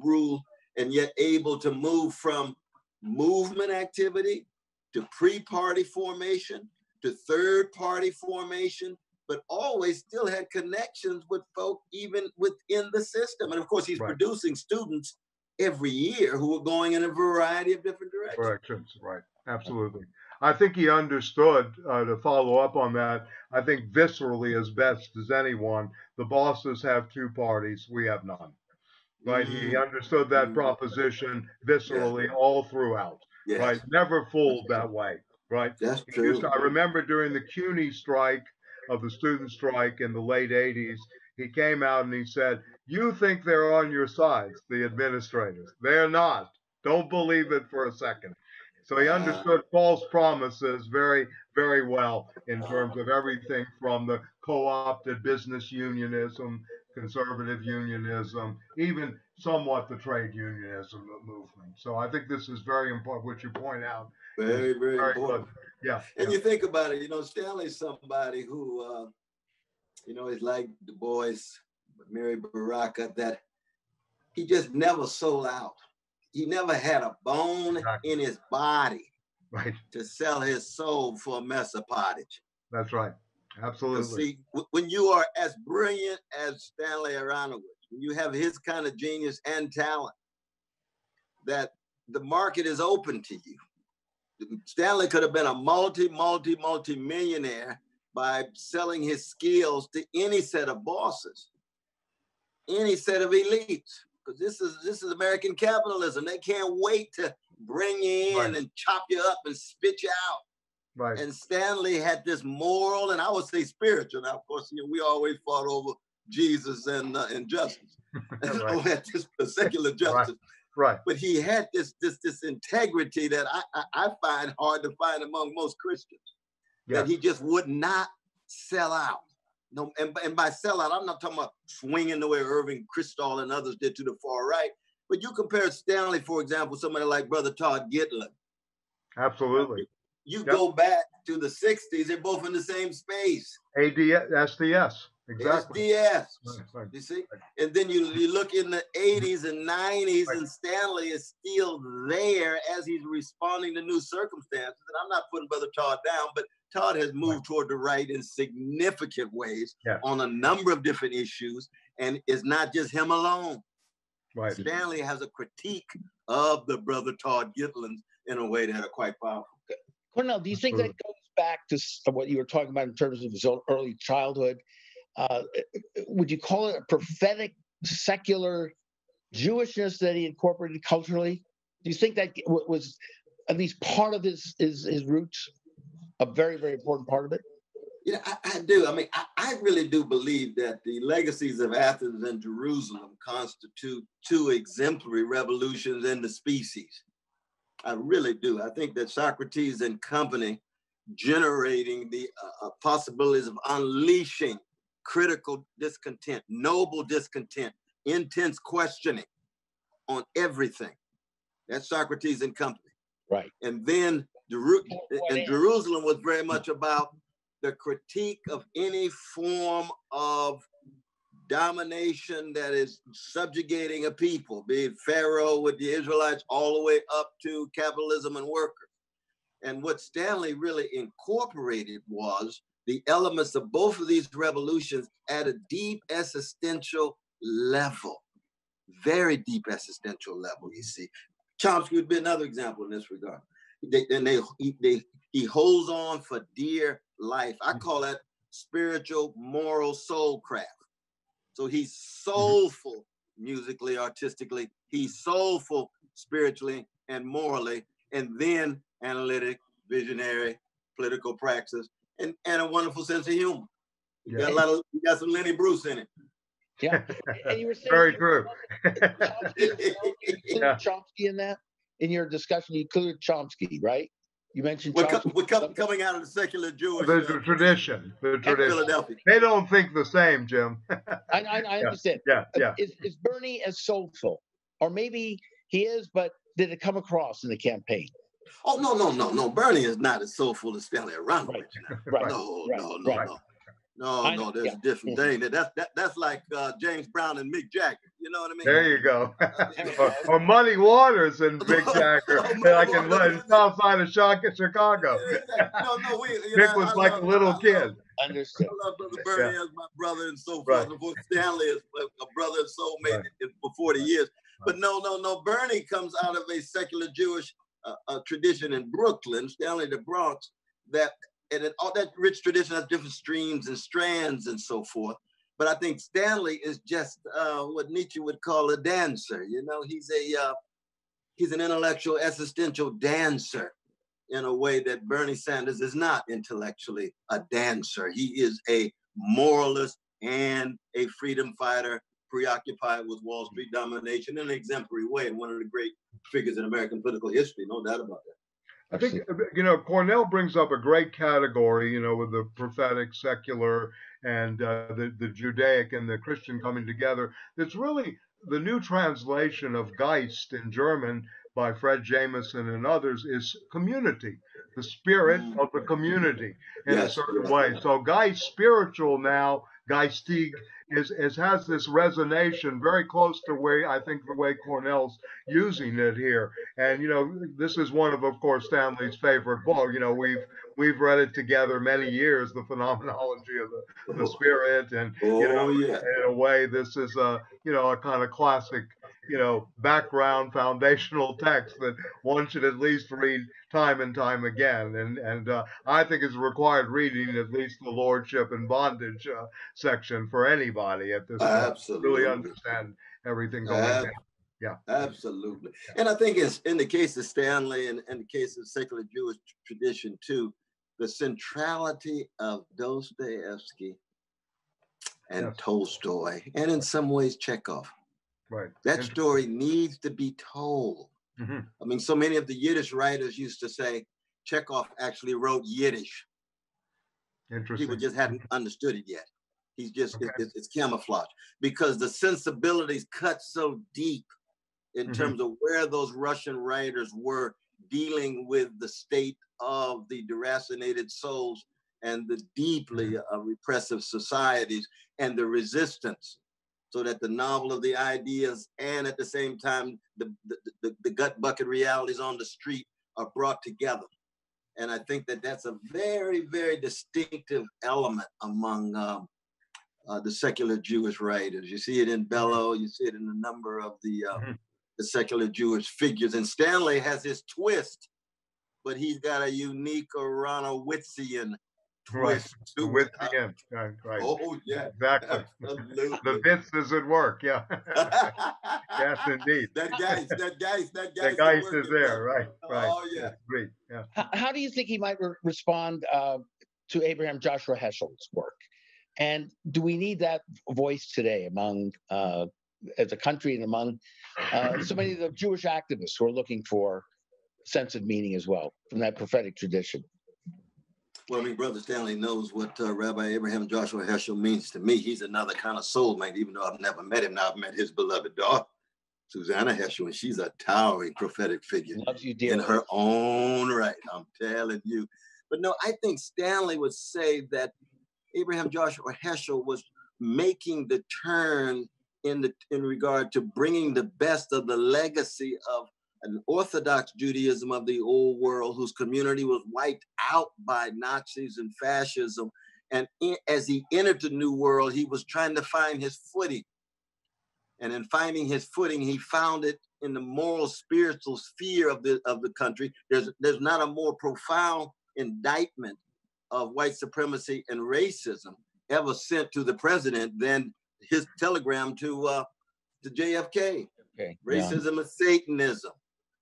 rule, and yet able to move from movement activity to pre-party formation, to third party formation, but always still had connections with folk even within the system. And of course, he's right. producing students every year who are going in a variety of different directions. Directions, right, absolutely. I think he understood, uh, to follow up on that, I think viscerally as best as anyone, the bosses have two parties, we have none, right? Mm-hmm. He understood that mm-hmm. proposition viscerally yes. all throughout, yes. right? Never fooled yes. that way. Right. That's true. Used to, I remember during the CUNY strike of the student strike in the late eighties, he came out and he said, "You think they're on your sides, the administrators. They're not. Don't believe it for a second." So he understood false promises very, very well in terms of everything from the co-opted business unionism conservative unionism, even somewhat the trade unionism movement. So I think this is very important, what you point out. Very, very, very important. Good. Yeah. And yeah. You think about it, you know, Stanley's somebody who, uh, you know, is like Du Bois, Mary Baraka, that he just never sold out. He never had a bone exactly. in his body right. to sell his soul for a mess of pottage. That's right. Absolutely. See, when you are as brilliant as Stanley Aronowitz, when you have his kind of genius and talent, that the market is open to you. Stanley could have been a multi, multi, multi millionaire by selling his skills to any set of bosses, any set of elites. Because this is this is American capitalism. They can't wait to bring you in right. and chop you up and spit you out. Right. And Stanley had this moral, and I would say spiritual. Now, of course, you know, we always fought over Jesus and uh, and justice, right. at this particular justice. Right. Right. But he had this this this integrity that I I, I find hard to find among most Christians. Yes. That he just would not sell out. No, and and by sell out, I'm not talking about swinging the way Irving Kristol and others did to the far right. But you compare Stanley, for example, somebody like Brother Todd Gitlin. Absolutely. You yep. go back to the sixties, they're both in the same space. A D S, S D S, exactly. S D S, right, right, you see? Right. And then you, you look in the eighties and nineties right. and Stanley is still there as he's responding to new circumstances. And I'm not putting Brother Todd down, but Todd has moved right. toward the right in significant ways yeah. on a number of different issues. And it's not just him alone. Right. Stanley has a critique of the Brother Todd Gitlins in a way that are quite powerful. Cornel, do you think that goes back to what you were talking about in terms of his own early childhood? Uh, would you call it a prophetic, secular Jewishness that he incorporated culturally? Do you think that was at least part of his his, his roots, a very, very important part of it? Yeah, I, I do. I mean, I, I really do believe that the legacies of Athens and Jerusalem constitute two exemplary revolutions in the species. I really do. I think that Socrates and company generating the uh, possibilities of unleashing critical discontent, noble discontent, intense questioning on everything. That's Socrates and company. Right. And then Jeru and Jerusalem was very much about the critique of any form of domination that is subjugating a people, be it Pharaoh with the Israelites all the way up to capitalism and workers. And what Stanley really incorporated was the elements of both of these revolutions at a deep existential level, very deep existential level, you see. Chomsky would be another example in this regard. They, and they, they, he holds on for dear life. I call that spiritual, moral soul craft. So he's soulful musically, artistically, he's soulful spiritually and morally, and then analytic, visionary, political praxis, and, and a wonderful sense of humor. You yeah. got a lot of, you got some Lenny Bruce in it. Yeah. And you were saying very true. Chomsky, yeah. Chomsky in that? In your discussion, you included Chomsky, right? You mentioned we're, com we're com coming out of the secular Jewish the, the tradition. The tradition. They don't think the same, Jim. I, I, I understand. Yeah, yeah. Is, is Bernie as soulful, or maybe he is, but did it come across in the campaign? Oh no, no, no, no. Bernie is not as soulful as Stanley Aronowitz. Right. Right. No, right. no, no, right. no, no, no, no. There's yeah. a different thing. That's that, that's like uh, James Brown and Mick Jagger. You know what I mean? There you go. or, or Muddy Waters and Big Jagger. oh, I can live outside of Chicago. no, no, we, you Mick know, was I like love, a little I kid. Love, Understood. I love Brother Bernie yeah. as my brother and so forth. Right. Stanley is a brother and soulmate right. for forty right. years. Right. But no, no, no. Bernie comes out of a secular Jewish uh, uh, tradition in Brooklyn, Stanley the Bronx, that and it, all that rich tradition has different streams and strands and so forth. But I think Stanley is just uh, what Nietzsche would call a dancer. You know, he's a uh, he's an intellectual, existential dancer in a way that Bernie Sanders is not intellectually a dancer. He is a moralist and a freedom fighter preoccupied with Wall Street domination in an exemplary way, and one of the great figures in American political history, no doubt about that. I think, you know, Cornel brings up a great category, you know, with the prophetic, secular, and uh, the, the Judaic and the Christian coming together. It's really the new translation of Geist in German by Fred Jameson and others is community, the spirit of the community in yes. a certain way. So Geist, spiritual now, Geistig, is, is has this resonation very close to where I think the way Cornell's using it here. And, you know, this is one of, of course, Stanley's favorite books. You know, we've we've read it together many years, The Phenomenology of the, the Spirit. And, oh, you know, yeah. in a way, this is a, you know, a kind of classic, you know, background foundational text that one should at least read time and time again. And, and uh, I think it's required reading at least the Lordship and Bondage uh, section for anybody at this point. Really understand everything going on. Yeah, absolutely. Yeah. And I think it's in the case of Stanley and in the case of secular Jewish tradition too, the centrality of Dostoevsky and yes. Tolstoy, and in some ways Chekhov. Right. That story needs to be told. Mm-hmm. I mean, so many of the Yiddish writers used to say Chekhov actually wrote Yiddish. Interesting. People just hadn't understood it yet. He's just, okay. it's, it's camouflage because the sensibilities cut so deep in mm-hmm. terms of where those Russian writers were dealing with the state of the deracinated souls and the deeply mm-hmm. uh, repressive societies and the resistance. So that the novel of the ideas and at the same time, the, the, the, the gut bucket realities on the street are brought together. And I think that that's a very, very distinctive element among um, uh, the secular Jewish writers. You see it in Bellow, you see it in a number of the, uh, mm-hmm. the secular Jewish figures. And Stanley has his twist, but he's got a unique Aronowitzian twist right. with him, right, right. Oh yeah, exactly. Absolutely. The bits is at work, yeah. Yes, indeed. That Geist, that Geist, that Geist. The Geist is there, right, right. Oh yeah, great. Yeah. How, how do you think he might re respond uh, to Abraham Joshua Heschel's work? And do we need that voice today among uh, as a country and among uh, so many of the Jewish activists who are looking for sense of meaning as well from that prophetic tradition? Well, I mean, Brother Stanley knows what uh, Rabbi Abraham Joshua Heschel means to me. He's another kind of soulmate, even though I've never met him. Now I've met his beloved daughter, Susannah Heschel, and she's a towering prophetic figure Loves you, dear. in her own right, I'm telling you. But no, I think Stanley would say that Abraham Joshua Heschel was making the turn in, the, in regard to bringing the best of the legacy of an Orthodox Judaism of the old world whose community was wiped out by Nazis and fascism. And in, as he entered the new world, he was trying to find his footing. And in finding his footing, he found it in the moral, spiritual sphere of the, of the country. There's, there's not a more profound indictment of white supremacy and racism ever sent to the president than his telegram to, uh, to J F K. Okay. Racism yeah. is Satanism.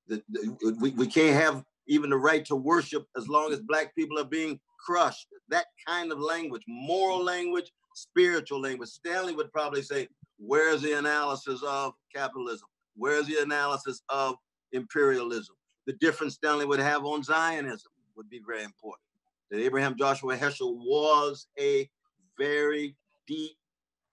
The, the, we, we can't have even the right to worship as long as black people are being crushed. That kind of language, moral language, spiritual language. Stanley would probably say, where's the analysis of capitalism? Where's the analysis of imperialism? The difference Stanley would have on Zionism would be very important. That Abraham Joshua Heschel was a very deep,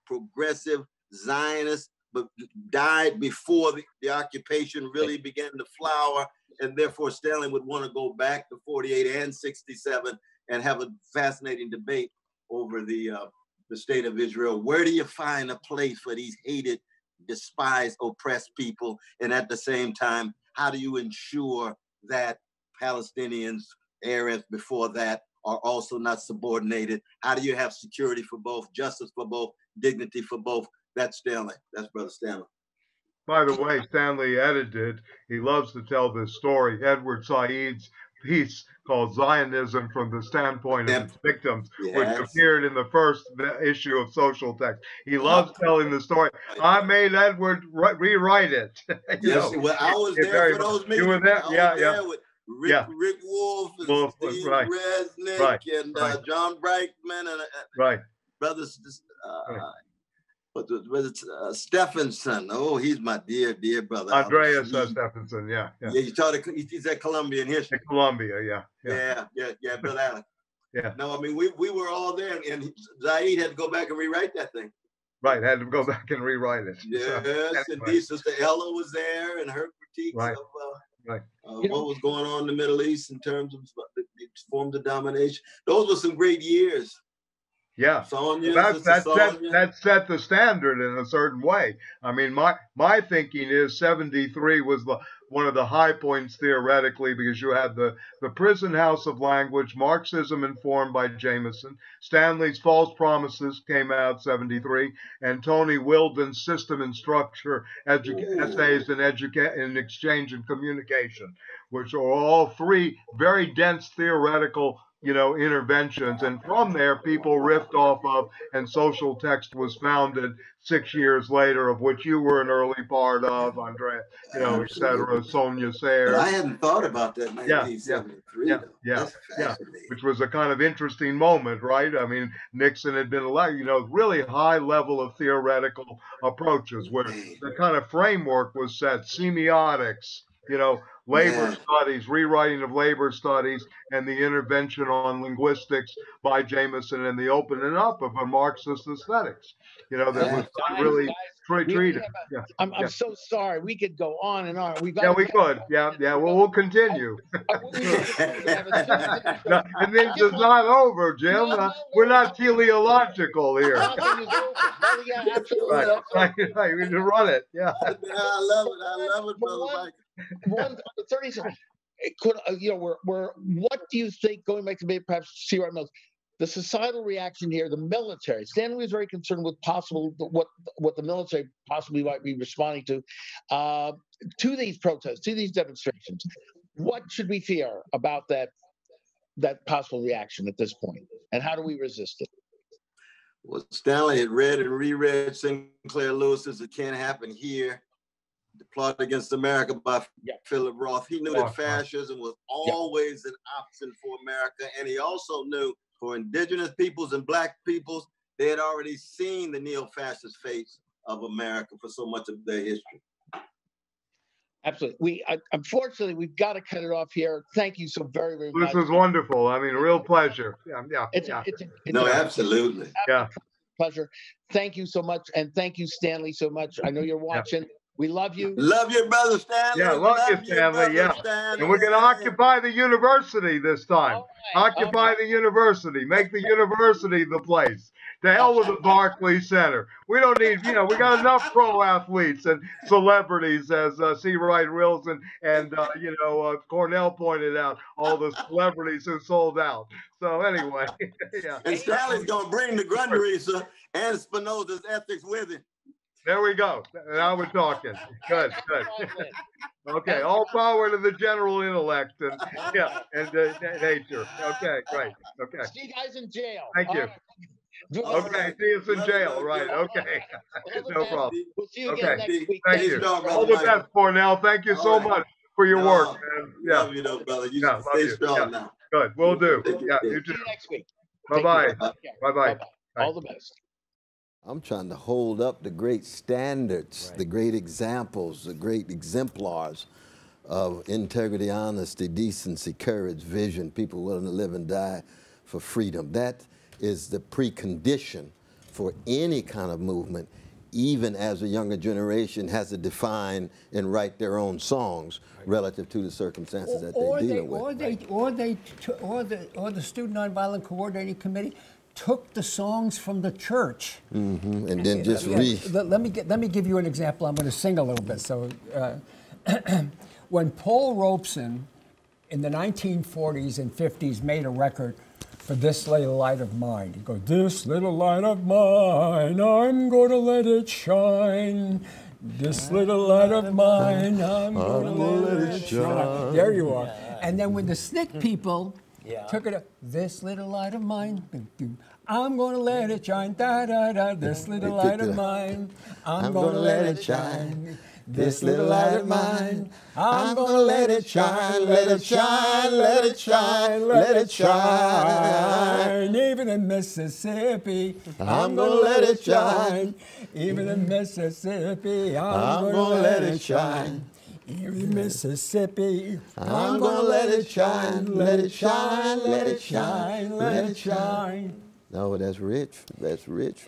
progressive Zionist, but died before the, the occupation really began to flower. And therefore, Stanley would want to go back to forty-eight and sixty-seven and have a fascinating debate over the, uh, the state of Israel. Where do you find a place for these hated, despised, oppressed people? And at the same time, how do you ensure that Palestinians, Arabs before that, are also not subordinated? How do you have security for both, justice for both, dignity for both? That's Stanley. That's Brother Stanley. By the way, Stanley edited, he loves to tell this story, Edward Said's piece called Zionism from the Standpoint of its Victims, yes. which appeared in the first issue of Social Text. He loves oh, telling the story. I made Edward re rewrite it. Yes, know, well, I was there for those meetings. You were there? I was yeah, there yeah. With Rick, yeah. Rick Wolf and Wolf, Steve right. Resnick right. and uh, right. John Brightman and uh, right. Brothers. Uh, right. What was it? Uh, Stephenson. Oh, he's my dear, dear brother. Andreas uh, Stephenson, yeah, yeah. Yeah, he taught at, he's at Columbia in history. At Columbia, yeah. Yeah, yeah, yeah, yeah Bill Allen. Yeah. No, I mean, we, we were all there, and Zaid had to go back and rewrite that thing. Right, had to go back and rewrite it. Yes, so, and right. Sister Ella was there, and her critiques right. of uh, right. uh, what know, was going on in the Middle East in terms of the forms of domination. Those were some great years. Yeah, Sonia, that, that, set, that set the standard in a certain way. I mean, my my thinking is seventy-three was the, one of the high points theoretically, because you had the, the prison house of language, Marxism informed by Jameson, Stanley's False Promises came out seventy-three, and Tony Wilden's System and Structure, Essays in, educa in Exchange and Communication, which are all three very dense theoretical you know, interventions. And from there, people riffed off of, and Social Text was founded six years later, of which you were an early part of, Andrea, you know, et cetera, Sonia Sayre. I hadn't thought about that in nineteen seventy-three. Yeah, yeah, yeah, yeah, which was a kind of interesting moment, right? I mean, Nixon had been elected, you know, really high level of theoretical approaches where the kind of framework was set, semiotics, you know, labor yeah. studies, rewriting of labor studies, and the intervention on linguistics by Jameson, and the opening up of a Marxist aesthetics, you know, that yeah. was guys, really guys, treated. A, yeah. I'm, I'm yeah. so sorry. We could go on and on. We've got yeah, we could. Yeah, yeah. Well, we'll continue. No, and this is not over, Jim. No, no, no, We're not no, teleological no. here. Oh, yeah, absolutely. Right. Right. Right. We can run it. Yeah. I love it. I love it, brother Mike. One thirty seconds. It could you know we're we're what do you think, going back to maybe perhaps C. Wright Mills, the societal reaction here, the military. Stanley was very concerned with possible what what the military possibly might be responding to, uh, to these protests, to these demonstrations. What should we fear about that that possible reaction at this point, and how do we resist it? Well, Stanley had read and reread Sinclair Lewis's "It Can't Happen Here." The Plot Against America by yeah. Philip Roth. He knew that fascism was always yeah. an option for America. And he also knew for indigenous peoples and black peoples, they had already seen the neo-fascist face of America for so much of their history. Absolutely. We uh, unfortunately, we've got to cut it off here. Thank you so very, very much. This was wonderful. I mean, real pleasure. Yeah, yeah. It's, yeah. A, it's, a, it's no, a, absolutely. Yeah. Pleasure. Thank you so much. And thank you, Stanley, so much. I know you're watching. Yeah. We love you. Love your brother, Stanley. Yeah, love, love you, Stanley. Yeah. Stanley. And we're going to occupy the university this time. Right. Occupy right. the university. Make the university the place. To hell with the Barclays Center. We don't need, you know, we got enough pro athletes and celebrities, as uh, C. Wright Mills and, and uh, you know, uh, Cornell pointed out, all the celebrities who sold out. So anyway. Yeah. And Stanley's going to bring the Grundrisse and Spinoza's ethics with him. There we go. Now we're talking. Good, good. Okay, all power to the general intellect and yeah, and uh, nature. Okay, great. Okay. See you guys in jail. Thank you. Right. Okay, right. see us in jail. Right. Okay. No problem. We'll see you again okay. next week. Thank you. All the best, Cornell. Thank you so much for your work, man. Yeah. Love you, though, brother. You yeah, stay strong yeah. now. Good. We'll do. Yeah. You too. See you next week. Bye bye. Bye bye. Bye bye. All the best. I'm trying to hold up the great standards, right. the great examples, the great exemplars of integrity, honesty, decency, courage, vision, people willing to live and die for freedom. That is the precondition for any kind of movement, even as a younger generation has to define and write their own songs relative to the circumstances or, that they're dealing they, with. Or, right. they, or, they or, the, or the Student Nonviolent Coordinating Committee took the songs from the church, mm-hmm. and then just yeah, read. Let, let me get, let me give you an example. I'm going to sing a little bit. So, uh, when Paul Robeson, in the nineteen forties and fifties, made a record for "This Little Light of Mine," he goes, "This little light of mine, I'm going to let it shine. This little light of mine, I'm going to let, let it shine." shine. There you are. Yeah. And then when the Snick people. Yeah. Took it up. This little light of mine, I'm gonna let it shine. Da da da. This little light of mine, I'm, I'm gonna, gonna let, let it shine. shine. This little light of mine, I'm gonna let it shine, let it shine, let it shine, let it shine. Even in Mississippi, I'm gonna let it shine. Even in Mississippi, I'm gonna let it shine. Even in Mississippi, I'm gonna let it shine, let it shine, let it shine, let it shine. No, that's rich, that's rich.